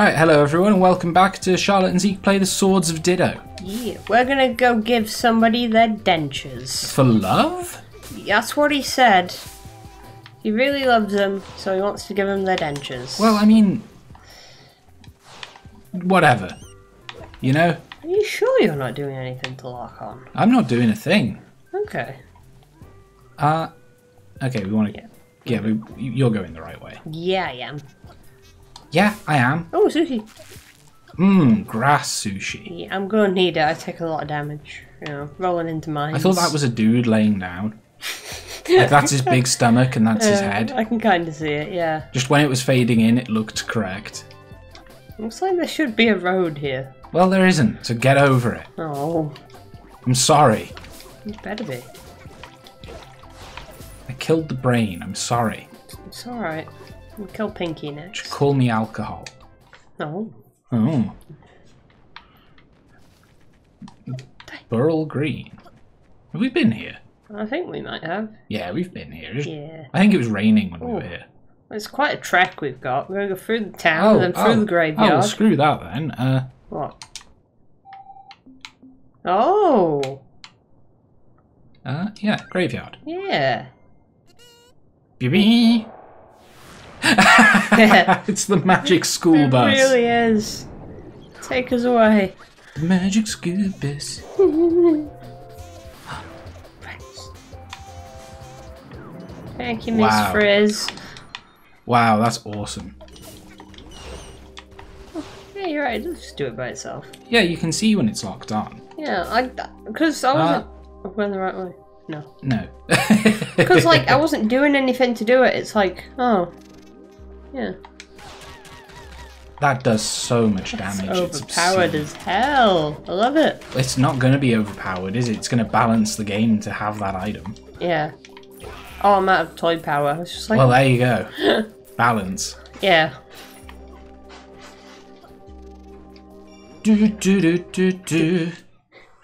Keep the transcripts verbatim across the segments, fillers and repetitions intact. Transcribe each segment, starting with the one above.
Alright, hello everyone, and welcome back to Charlotte and Zeke Play The Swords of Ditto. Yeah, we're gonna go give somebody their dentures. For love? That's what he said. He really loves them, so he wants to give them their dentures. Well, I mean... whatever. You know? Are you sure you're not doing anything to Larkon? I'm not doing a thing. Okay. Uh... Okay, we want to... Yeah, yeah we, you're going the right way. Yeah, I am. Yeah, I am. Oh, sushi. Mmm, grass sushi. Yeah, I'm gonna need it. I take a lot of damage. You know, rolling into mines. I thought that was a dude laying down. Like, that's his big stomach and that's uh, his head. I can kind of see it, yeah. Just when it was fading in, it looked correct. Looks like there should be a road here. Well, there isn't, so get over it. Oh. I'm sorry. You better be. I killed the brain, I'm sorry. It's alright. We'll kill Pinky next. Just call me alcohol. Oh. Oh. Burl Green. Have we been here? I think we might have. Yeah, we've been here. Yeah. I think it was raining when Ooh. we were here. It's quite a trek we've got. We're going to go through the town oh, and then through oh, the graveyard. Oh, well, screw that then. Uh, what? Oh! Uh, yeah, graveyard. Yeah. Bebee! It's the magic school it bus. It really is. Take us away. The magic school bus. Thank you, Miss wow. Frizz. Wow, that's awesome. Oh, yeah, you're right. Let's just do it by itself. Yeah, you can see when it's locked on. Yeah, I because I wasn't uh, going the right way. No. No. Because like I wasn't doing anything to do it. It's like oh, yeah. That does so much damage. That's overpowered it's as hell. I love it. It's not going to be overpowered, is it? It's going to balance the game to have that item. Yeah. Oh, I'm out of toy power. It's just like... Well, there you go. Balance. Yeah. Do, do, do, do, do.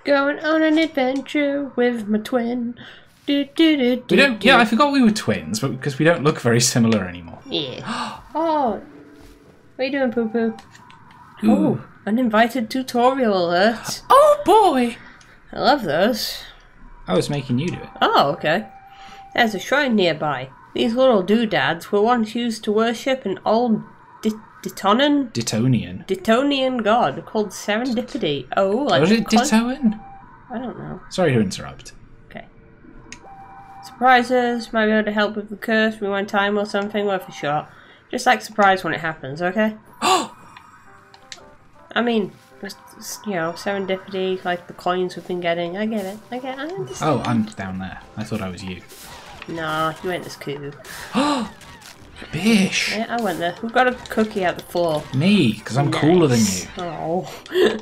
Going on an adventure with my twin. Do, do, do, do, we don't, do. Yeah, I forgot we were twins, but because we don't look very similar anymore. Yeah. Oh, what are you doing, Poopoo? Oh, uninvited tutorial alert. Oh boy! I love those. I was making you do it. Oh, okay. There's a shrine nearby. These little doodads were once used to worship an old Detonian? Detonian. Detonian god called Serendipity. Oh, like... Was it Dittoan? I don't know. Sorry to interrupt. Okay. Surprises might be able to help with the curse, rewind time or something, worth a shot. Just like surprise when it happens, okay? Oh! I mean... You know, serendipity, like the coins we've been getting. I get it. I get it. I understand. Oh, I'm down there. I thought I was you. Nah, you went this coup. Oh! Bish! Yeah, I went there. We've got a cookie out the floor. Me, because I'm nice. cooler than you. Oh.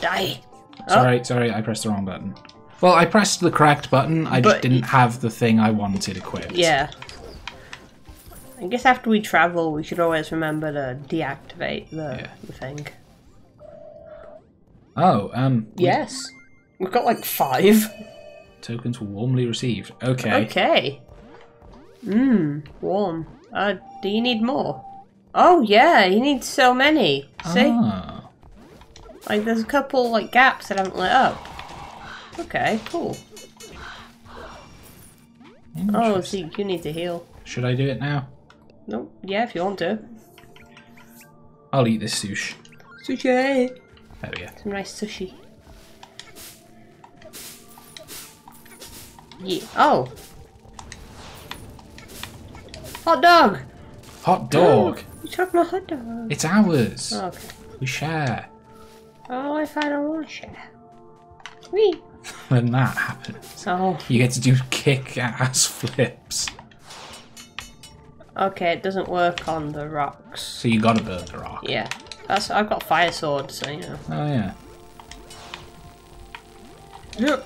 Die. Sorry, oh. sorry, I pressed the wrong button. Well, I pressed the correct button, I but just didn't have the thing I wanted equipped. Yeah. I guess after we travel, we should always remember to deactivate the, yeah. the thing. Oh, um... We... Yes. We've got like five. Tokens warmly received. Okay. Okay. Mmm, warm. Uh, do you need more? Oh, yeah, you need so many. See? Oh. Like, there's a couple, like, gaps that haven't lit up. Okay, cool. Oh, Zeke, you need to heal. Should I do it now? Nope. Yeah, if you want to. I'll eat this sushi. Sushi! There we go. Some nice sushi. Yeah. Oh! Hot dog! Hot dog! Oh, you took my hot dog. It's ours. Oh, okay. We share. Oh, if I don't want to share. Wee! When that happens, oh. you get to do kick-ass flips. Okay, it doesn't work on the rocks. So you gotta burn the rock. Yeah. That's, I've got fire sword, so you know. Oh yeah. Look.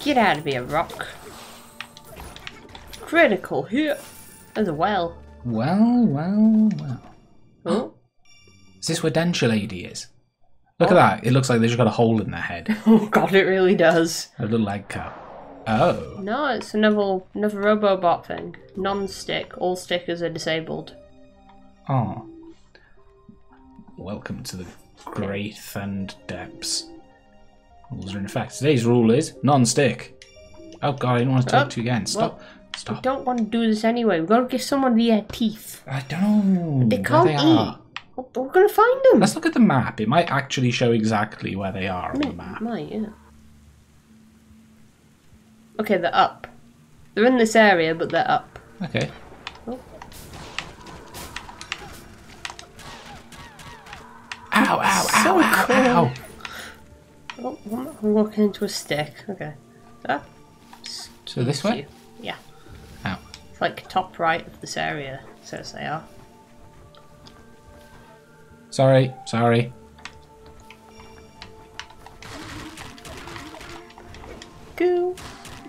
Get out of here, rock. Critical here. There's a well. Well, well, well. Oh. Is this where Denture Lady is? Look oh. at that. It looks like they just got a hole in their head. Oh god, it really does. A little egg cup. Oh. No, it's another another robobot thing. Non-stick. All stickers are disabled. Oh. Welcome to the great and depths. Rules are in effect. Today's rule is non-stick. Oh god, I didn't want to talk oh, to you again. Stop. Well, Stop. We don't want to do this anyway. We've got to give someone their teeth. I don't know. They can't they eat. Are. We're going to find them. Let's look at the map. It might actually show exactly where they are on the map. It might, yeah. Okay, they're up. They're in this area, but they're up. Okay. Oh. Ow, ow, so ow, cool. ow, ow. Oh, I'm walking into a stick. Okay. Ah. So this way? You. Yeah. Ow. It's like top right of this area, it says they are. Sorry, sorry. Cool.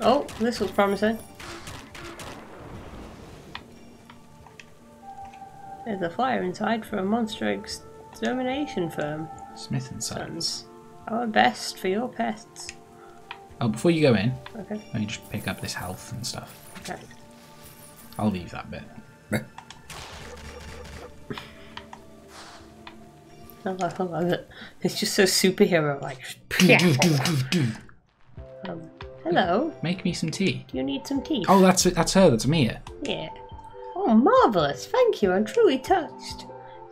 Oh, this was promising. There's a flyer inside for a monster extermination firm. Smith and Sons. Our best for your pests. Oh, before you go in, okay. Let me just pick up this health and stuff. Okay. I'll leave that bit. I love, I love it. It's just so superhero like. um, hello. Make me some tea. You need some tea. Oh, that's it. That's her. That's Mia. Yeah. Oh, marvelous! Thank you. I'm truly touched.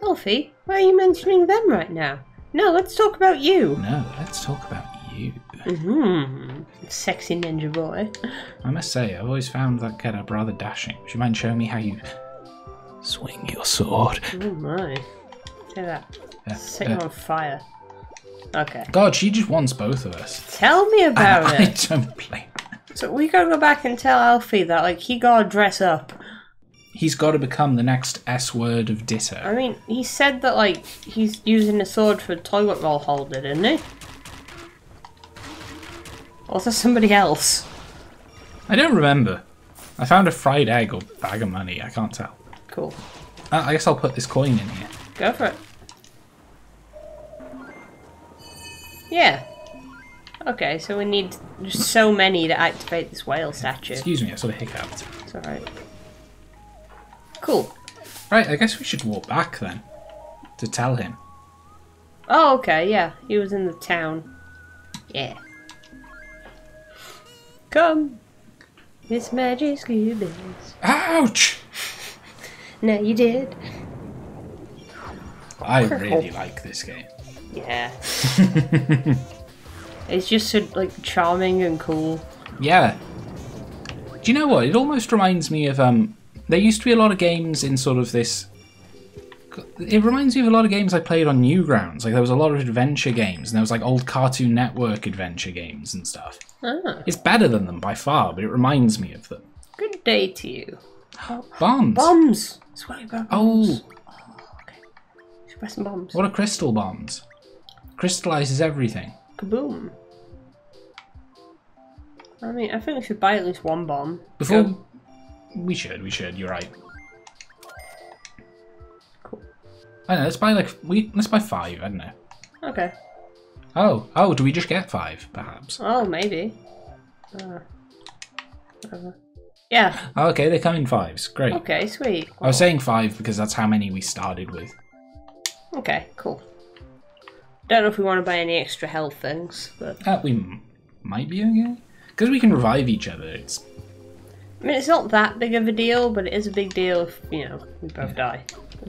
Alfie, why are you mentioning them right now? No, let's talk about you. No, let's talk about you. Mm-hmm. Sexy ninja boy. I must say, I've always found that get up rather dashing. Would you mind showing me how you swing your sword? Oh my! Look at that. Uh, Set him uh, on fire. Okay. God, she just wants both of us. Tell me about I, it. I don't blame her. So we gotta go back and tell Alfie that, like, he gotta dress up. He's gotta become the next S-word of Ditto. I mean, he said that, like, he's using a sword for a toilet roll holder, didn't he? Or was that somebody else? I don't remember. I found a fried egg or bag of money. I can't tell. Cool. Uh, I guess I'll put this coin in here. Go for it. Yeah. Okay, so we need just so many to activate this whale statue. Excuse me, I sort of hiccuped. It's alright. Cool. Right, I guess we should walk back then. To tell him. Oh, okay, yeah. He was in the town. Yeah. Come. Miss Magic Scoobies. Ouch! No, you did. I really like this game. Yeah. It's just so, like, charming and cool. Yeah. Do you know what? It almost reminds me of, um... there used to be a lot of games in sort of this... It reminds me of a lot of games I played on Newgrounds. Like, there was a lot of adventure games, and there was, like, old Cartoon Network adventure games and stuff. Oh. It's better than them by far, but it reminds me of them. Good day to you. Oh, bombs! Bombs! That's what I got. Oh! Oh, okay. Should press some bombs. What are crystal bombs? Crystallizes everything. Kaboom. I mean, I think we should buy at least one bomb. Before Go. we should, we should. You're right. Cool. I know. Let's buy like we. Let's buy five. I don't know. Okay. Oh, oh. Do we just get five? Perhaps. Oh, maybe. Uh, whatever. Yeah. Okay, they come in fives. Great. Okay, sweet. Cool. I was saying five because that's how many we started with. Okay. Cool. Don't know if we want to buy any extra health things, but uh, we m might be okay because we can revive each other. It's, I mean, it's not that big of a deal, but it is a big deal if you know we both yeah. die.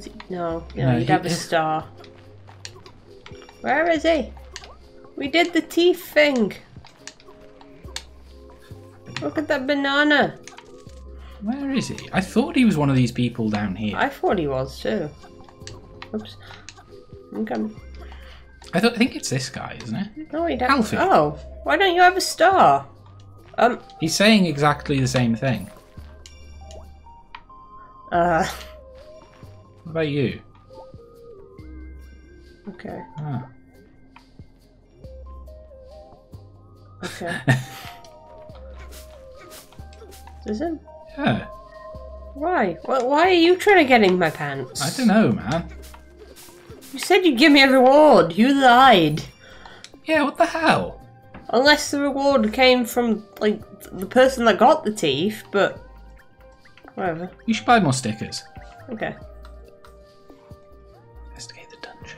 He... No, no, no, you'd he... have a star. Where is he? We did the teeth thing. Look at that banana. Where is he? I thought he was one of these people down here. I thought he was too. Oops, I'm coming. I, th I think it's this guy, isn't it? No, he doesn't. Alfie. Oh, why don't you have a star? Um. He's saying exactly the same thing. Uh. What about you? Okay. Ah. Okay. Is it? Yeah. Why? Why are you trying to get in my pants? I don't know, man. You said you'd give me a reward. You lied. Yeah, what the hell? Unless the reward came from, like, the person that got the teeth, but... whatever. You should buy more stickers. Okay. Investigate the dungeon.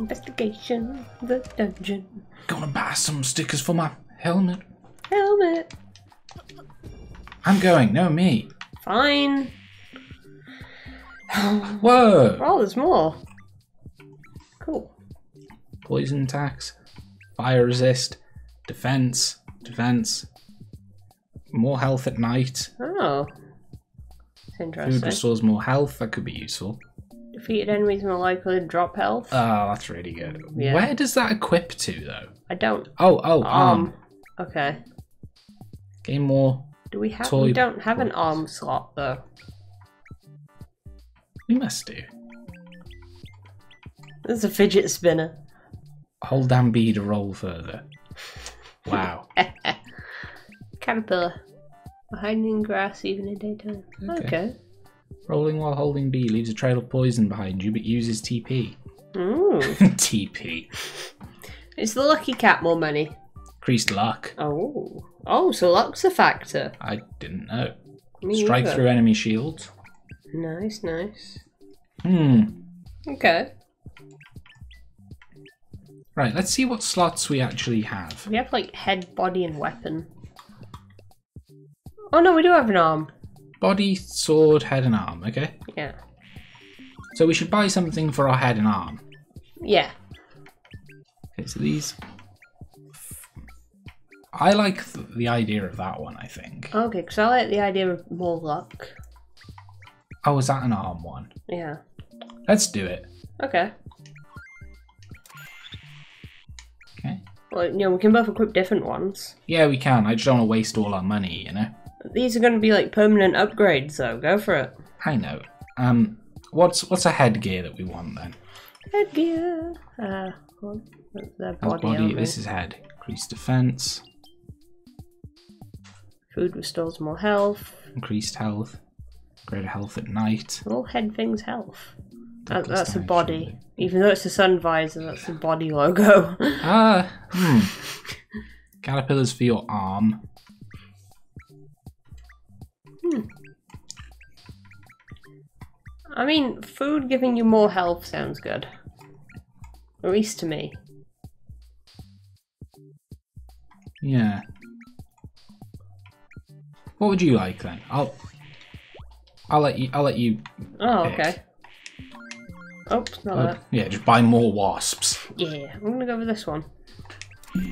Investigation the dungeon. Gonna buy some stickers for my helmet. Helmet. I'm going, no me. Fine. Whoa. Oh, there's more. Cool. Poison attacks, fire resist, defense, defense, more health at night. Oh. That's interesting. Food restores more health, that could be useful. Defeated enemies more likely to drop health. Oh, that's really good. Yeah. Where does that equip to, though? I don't. Oh, oh, arm. Um, okay. Gain more. Do we have? We don't have an arm slot though. We must do. There's a fidget spinner. Hold down B to roll further. Wow. Caterpillar. Hiding in grass even in daytime. Okay. Okay. Rolling while holding B leaves a trail of poison behind you, but uses T P. Ooh. T P. Is the lucky cat more money? Increased luck. Oh. Oh, so luck's a factor. I didn't know. Me Strike either. Through enemy shields. Nice, nice. Hmm. Okay. Right, let's see what slots we actually have. We have, like, head, body, and weapon. Oh, no, we do have an arm. Body, sword, head, and arm, okay? Yeah. So we should buy something for our head and arm. Yeah. Okay, so these... I like th the idea of that one, I think. Okay, because I like the idea of more luck. Oh, is that an arm one? Yeah. Let's do it. Okay. Okay. Well, you know, we can both equip different ones. Yeah, we can. I just don't want to waste all our money, you know? These are going to be like permanent upgrades, though. Go for it. I know. Um, what's what's a headgear that we want then? Headgear. Uh, well, their body. body this is head. Increased defense. Food restores more health. Increased health. Greater health at night. All head things health. That, that's a body. Surely. Even though it's a sun visor, that's a body logo. Ah. Hmm. Caterpillars for your arm. Hmm. I mean, food giving you more health sounds good. At least to me. Yeah. What would you like then? I'll I'll let you I'll let you Oh pick. Okay. Oops, not oh, that. Yeah, just buy more wasps. Yeah, I'm gonna go with this one.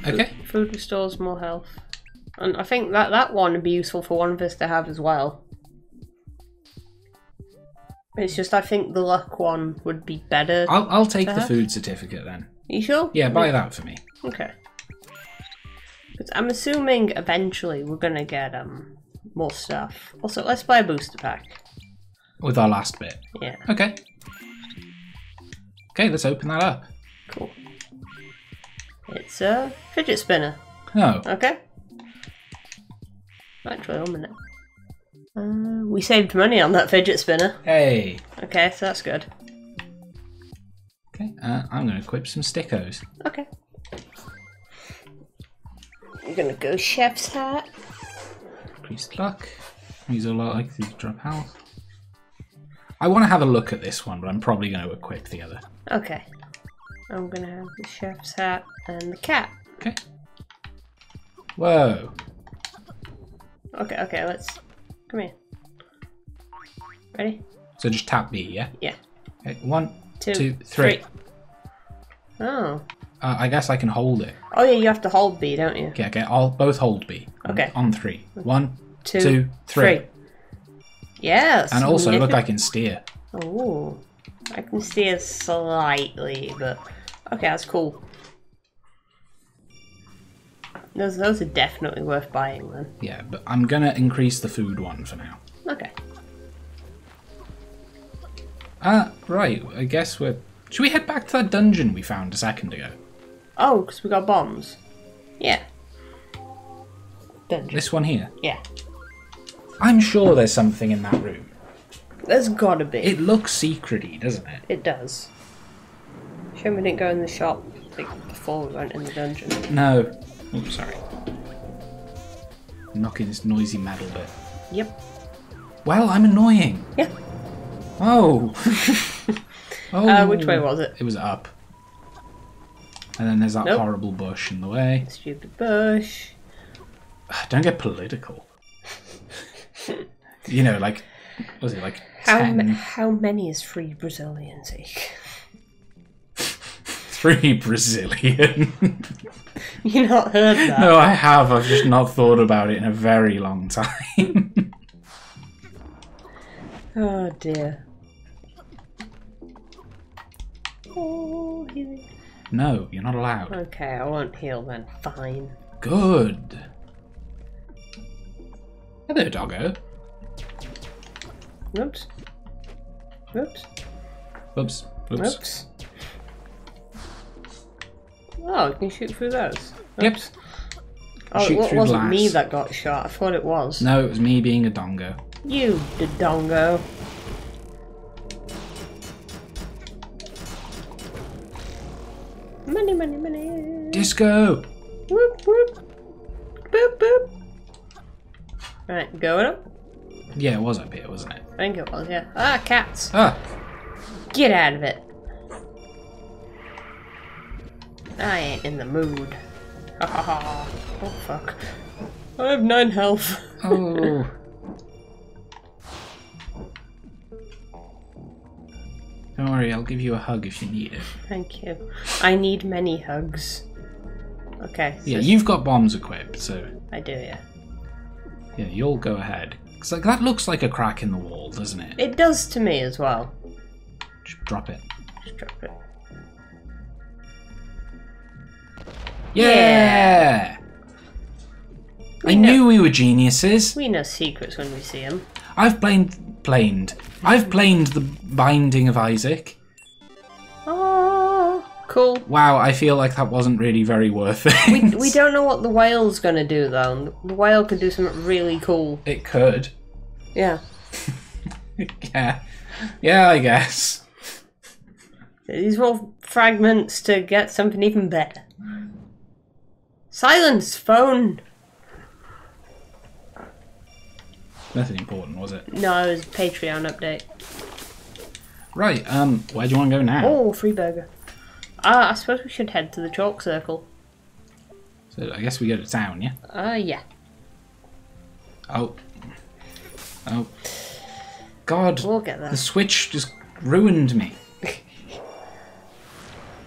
Okay. Food restores more health. And I think that that one would be useful for one of us to have as well. It's just I think the luck one would be better. I'll I'll take the have. food certificate then. Are you sure? Yeah, buy yeah. that for me. Okay. Because I'm assuming eventually we're gonna get um more stuff. Also, let's buy a booster pack. With our last bit. Yeah. Okay. Okay, let's open that up. Cool. It's a fidget spinner. Oh. Okay. Actually, one minute. Uh, we saved money on that fidget spinner. Hey. Okay, so that's good. Okay, uh, I'm going to equip some stickos. Okay. I'm going to go chef's hat. Increased luck. These are likely to drop health. I want to have a look at this one, but I'm probably going to equip the other. Okay. I'm going to have the chef's hat and the cat. Okay. Whoa. Okay, okay, let's... Come here. Ready? So just tap B, yeah? Yeah. Okay, one, two, two three. three. Oh. Uh, I guess I can hold it. Oh yeah, you have to hold B, don't you? Okay, okay, I'll both hold B. Okay. On, on three. One, two, two three. three. Yes. And also, look, I can steer. Oh. I can steer slightly, but... Okay, that's cool. Those, those are definitely worth buying then. Yeah, but I'm gonna increase the food one for now. Okay. Ah, uh, right. I guess we're... Should we head back to that dungeon we found a second ago? Oh, because we got bombs. Yeah. Dungeon. This one here? Yeah. I'm sure there's something in that room. There's gotta be. It looks secret-y, doesn't it? It does. Shame we didn't go in the shop like, before we went in the dungeon. No. Oh, sorry. Knocking this noisy metal bit. Yep. Well, I'm annoying. Yeah. Oh. Oh. Uh, which way was it? It was up. And then there's that nope. horrible bush in the way. Stupid bush. Don't get political. You know, like, what was it like? How ten... how many is three Brazilian take? Three Brazilian. You not heard that? No, I have. I've just not thought about it in a very long time. Oh dear. Oh, healing. No, you're not allowed. Okay, I won't heal then. Fine. Good. Hello, doggo. Oops. Oops. Oops. Oops. Oops. Oh, can you shoot through those? Oops. Yep. Oh, shoot it wasn't glass. me that got shot. I thought it was. No, it was me being a dongo. You, the dongo. Money, money, money. Disco. Whoop, whoop. Boop, boop. Right, going up. Yeah, it was up here, wasn't it? I think it was, yeah. Ah, cats! Ah! Get out of it! I ain't in the mood. Ha ha ha. Oh, fuck. I have nine health. Oh. Don't worry, I'll give you a hug if you need it. Thank you. I need many hugs. Okay. So yeah, you've got bombs equipped, so... I do, yeah. Yeah, you'll go ahead. Cause like, that looks like a crack in the wall, doesn't it? It does to me as well. Just drop it. Just drop it. Yeah! yeah. I know, knew we were geniuses. We know secrets when we see them. I've planed... planed. I've planed the Binding of Isaac. Oh, cool. Wow, I feel like that wasn't really very worth it. We, we don't know what the whale's going to do, though. The whale could do something really cool. It could. Yeah. yeah. Yeah, I guess. These were all fragments to get something even better. Silence, phone! Nothing important, was it? No, it was a Patreon update. Right, um, where do you want to go now? Oh, free burger. Ah, uh, I suppose we should head to the chalk circle. So I guess we go to town, yeah? Uh, yeah. Oh. Oh. God, we'll get that. The switch just ruined me.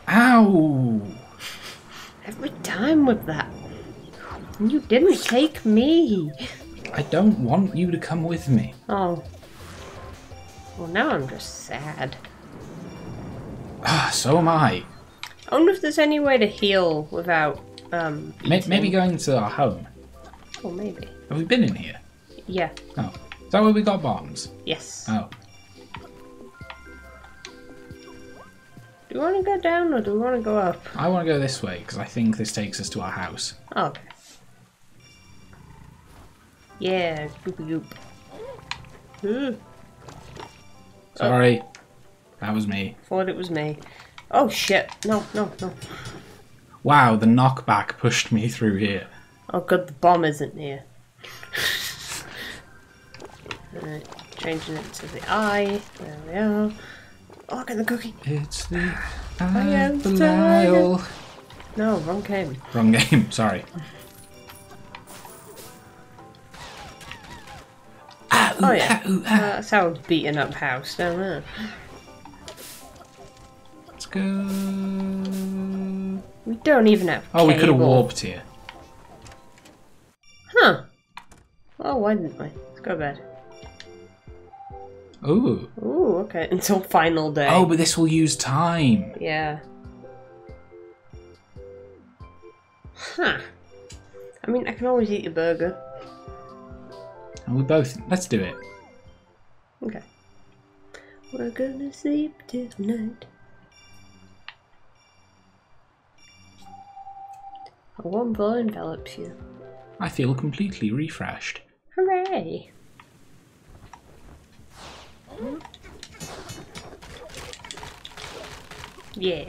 Ow! Every time with that. You didn't take me. I don't want you to come with me. Oh. Well, now I'm just sad. Ah, so am I. I wonder if there's any way to heal without, um... Maybe, maybe going to our home. Oh, maybe. Have we been in here? Yeah. Oh. Is that where we got bombs? Yes. Oh. Do we want to go down or do we want to go up? I want to go this way because I think this takes us to our house. Oh, okay. Yeah, goopy goop. Sorry. Oh. That was me. Thought it was me. Oh shit. No, no, no. Wow, the knockback pushed me through here. Oh god, the bomb isn't near. uh, changing it to the eye. There we are. Oh, look at the cookie. It's the eye of the Lyle. No, wrong game. Wrong game, sorry. ah, ooh, oh, yeah. Ah, ooh, ah. Uh, that's our beaten up house down there. Let's go. We don't even have Oh, cable. We could have warped here. Huh. Oh, why didn't we? Let's go to bed. Ooh. Ooh, okay. Until final day. Oh, but this will use time. Yeah. Huh. I mean, I can always eat a burger. And we both... Let's do it. Okay. We're gonna sleep tonight. A warm ball envelops you. I feel completely refreshed. Hooray! Yeah.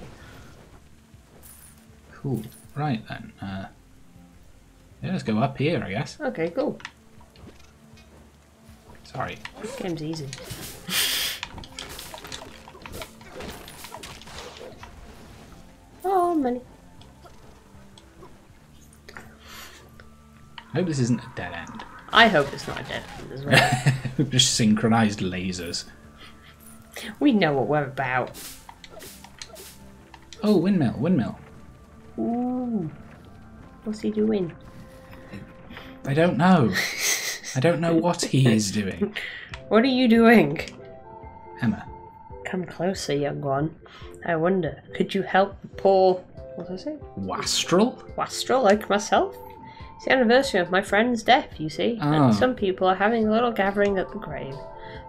Cool. Right then. Uh, yeah, let's go up here, I guess. Okay, cool. Sorry. This game's easy. Oh, money. I hope this isn't a dead end. I hope it's not a dead end as well. Just synchronized lasers. We know what we're about. Oh, windmill, windmill. Ooh. What's he doing? I don't know. I don't know what he is doing. What are you doing? Emma. Come closer, young one. I wonder, could you help the poor... What was it? Wastrel? Wastrel, like myself. It's the anniversary of my friend's death, you see. Oh. And some people are having a little gathering at the grave.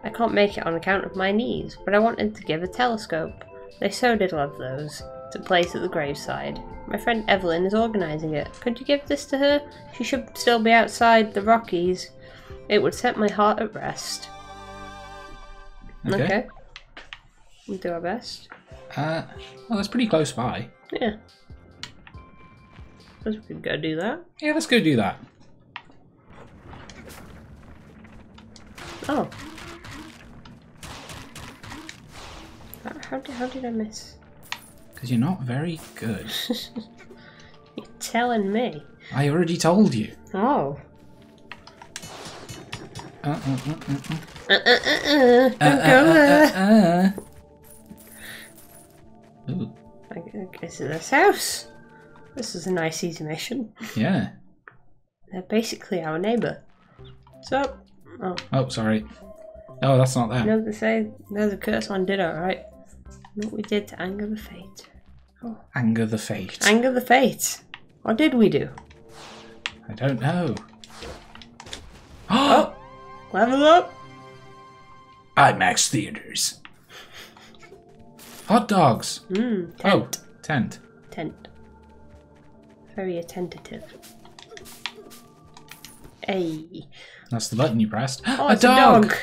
I can't make it on account of my knees, but I wanted to give a telescope. They so did love those. To place at the graveside. My friend Evelyn is organising it. Could you give this to her? She should still be outside the Rockies. It would set my heart at rest. Okay. okay. We'll do our best. Uh, well, that's pretty close by. Yeah. Let's go do that. Yeah, let's go do that. Oh. How did, how did I miss? Because you're not very good. You're telling me. I already told you. Oh. Uh uh uh uh uh. Uh uh uh uh. Don't go there. Ooh. I guess it's this house. This is a nice easy mission. Yeah. They're basically our neighbour. So. Oh. Oh, sorry. Oh, that's not that. No, they say there's a curse on Ditto, right? What we did to anger the fate. Oh. Anger the fate. Anger the fate. What did we do? I don't know. Oh! Level up! IMAX theaters. Hot dogs. Mm, tent. Oh, tent. Tent. Very attentive. Hey. That's the button you pressed. Oh, a, it's dog. a dog.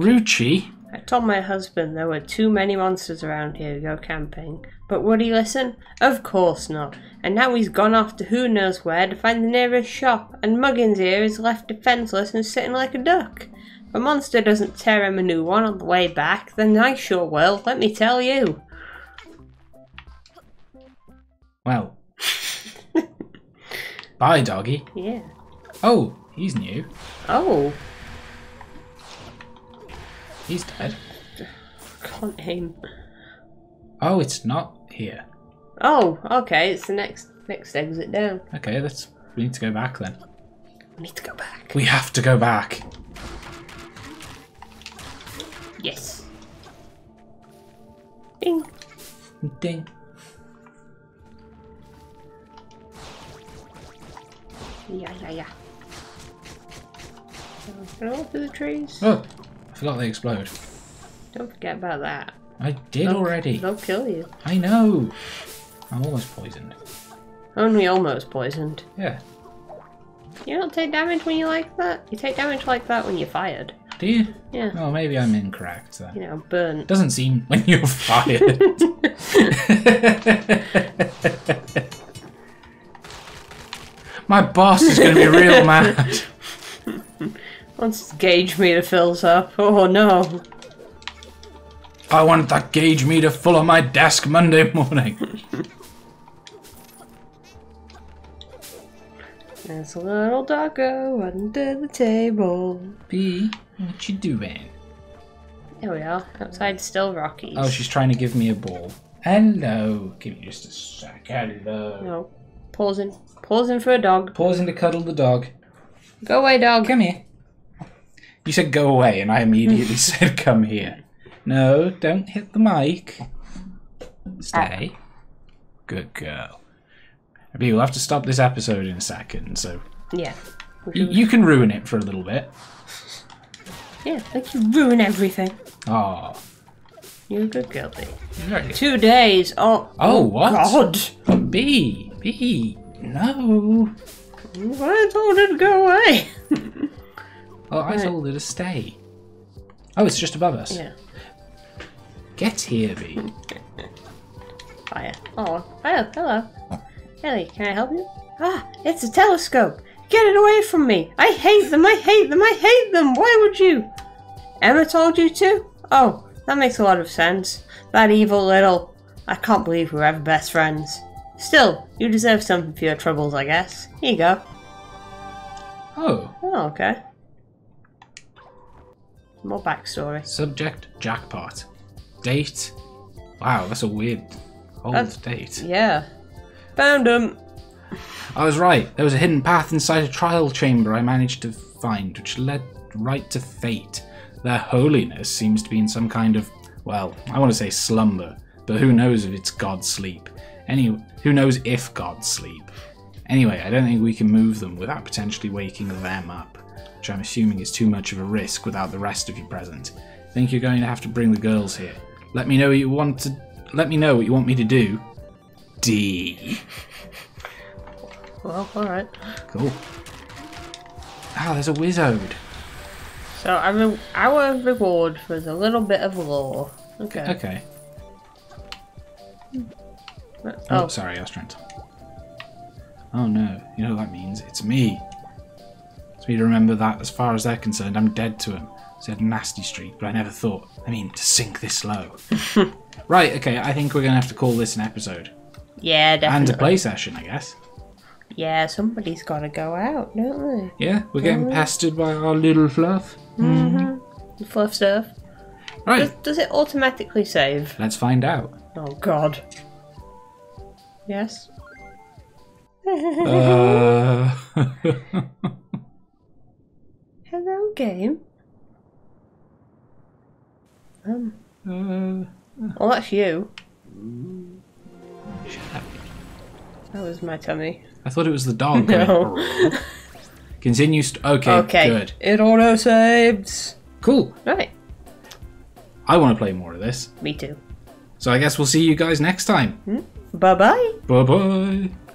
Roochie. I told my husband there were too many monsters around here to go camping, but would he listen? Of course not. And now he's gone off to who knows where to find the nearest shop, and Muggins here is left defenseless and sitting like a duck. If a monster doesn't tear him a new one on the way back, then I sure will, let me tell you. Well. Bye, doggy. Yeah. Oh, he's new. Oh. He's dead. Can't aim. Oh, it's not here. Oh, okay. It's the next next exit down. Okay, let's. We need to go back then. We need to go back. We have to go back. Yes. Ding. Ding. Yeah, yeah, yeah. Can I walk through the trees? Oh. I forgot they explode. Don't forget about that. I did they'll, already. They'll kill you. I know. I'm almost poisoned. Only almost poisoned. Yeah. You don't take damage when you like that? You take damage like that when you're fired. Do you? Yeah. Well, maybe I'm incorrect then. You know, burnt. Doesn't seem when you're fired. My boss is going to be real mad. Once the gauge meter fills up, oh no. I want that gauge meter full on my desk Monday morning. There's a little doggo under the table. Bee, what you doing? There we are, outside still Rockies. Oh, she's trying to give me a ball. Hello, give me just a sec, hello. No, pausing, pausing for a dog. Pausing to cuddle the dog. Go away, dog. Come here. You said go away, and I immediately said come here. No, don't hit the mic. Stay. Ah. Good girl. Bebee, we'll have to stop this episode in a second, so... Yeah. You, you can ruin it for a little bit. Yeah, like you ruin everything. Oh. You're a good girl, Bee. Right. Two days, oh... Oh, what? God! Bee! Bee! No! I told her to go away! Oh, I right. told her to stay. Oh, it's just above us. Yeah. Get here, Bee. Fire. Oh, oh, hello. Ellie, can I help you? Ah, it's a telescope. Get it away from me. I hate them, I hate them, I hate them. Why would you? Emma told you to? Oh, that makes a lot of sense. That evil little... I can't believe we're ever best friends. Still, you deserve something for your troubles, I guess. Here you go. Oh. Oh, okay. More backstory. Subject, jackpot. Date. Wow, that's a weird old that's, date. Yeah. Found him. I was right. There was a hidden path inside a trial chamber I managed to find, which led right to fate. Their holiness seems to be in some kind of, well, I want to say slumber, but who knows if it's God's sleep. Any, who knows if God's sleep. Anyway, I don't think we can move them without potentially waking them up, which I'm assuming is too much of a risk without the rest of you present. Think you're going to have to bring the girls here. Let me know what you want to. Let me know what you want me to do. D. Well, all right. Cool. Ah, there's a wizard. So I re our reward was a little bit of lore. Okay. Okay. Oh, oh sorry, I was trying to. Oh no, you know what that means? It's me. It's me to remember that as far as they're concerned, I'm dead to him. Said nasty street, but I never thought, I mean, to sink this low. Right, okay, I think we're going to have to call this an episode. Yeah, definitely. And a play session, I guess. Yeah, somebody's got to go out, don't they? Yeah, we're getting mm-hmm. pestered by our little fluff. Mm-hmm. Fluff stuff. Right. Does, does it automatically save? Let's find out. Oh, God. Yes. Uh... Hello, game. Um. Uh... Well, that's you. Shut up. That was my tummy. I thought it was the dog. No. Continue. St okay, okay, good. It auto saves. Cool. Right. I want to play more of this. Me too. So I guess we'll see you guys next time. Mm. Bye bye. Bye bye.